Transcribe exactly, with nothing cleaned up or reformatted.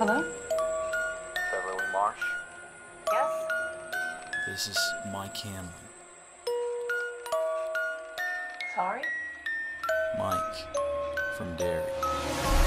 Hello? Beverly Marsh? Yes? This is Mike Hanlon. Sorry? Mike, from Derry.